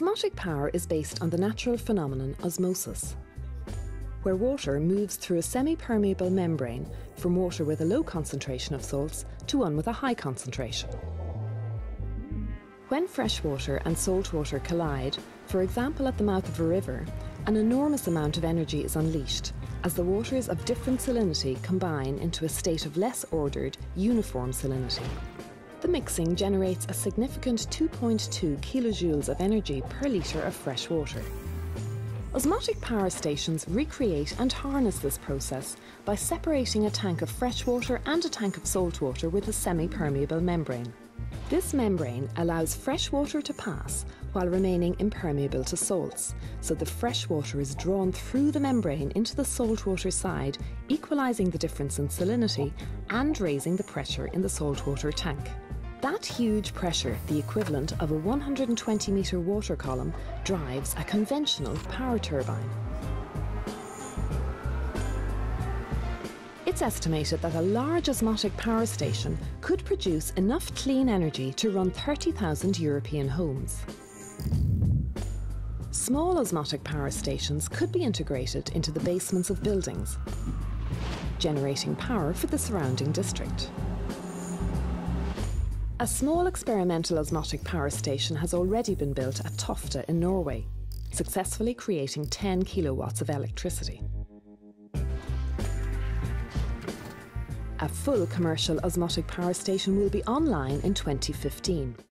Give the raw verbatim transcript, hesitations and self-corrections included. Osmotic power is based on the natural phenomenon osmosis, where water moves through a semi-permeable membrane from water with a low concentration of salts to one with a high concentration. When fresh water and salt water collide, for example at the mouth of a river, an enormous amount of energy is unleashed as the waters of different salinity combine into a state of less ordered, uniform salinity. The mixing generates a significant two point two kilojoules of energy per litre of fresh water. Osmotic power stations recreate and harness this process by separating a tank of fresh water and a tank of salt water with a semi-permeable membrane. This membrane allows fresh water to pass while remaining impermeable to salts, so the fresh water is drawn through the membrane into the salt water side, equalising the difference in salinity and raising the pressure in the salt water tank. That huge pressure, the equivalent of a one hundred twenty metre water column, drives a conventional power turbine. It's estimated that a large osmotic power station could produce enough clean energy to run thirty thousand European homes. Small osmotic power stations could be integrated into the basements of buildings, generating power for the surrounding district. A small experimental osmotic power station has already been built at Tofte in Norway, successfully creating ten kilowatts of electricity. A full commercial osmotic power station will be online in twenty fifteen.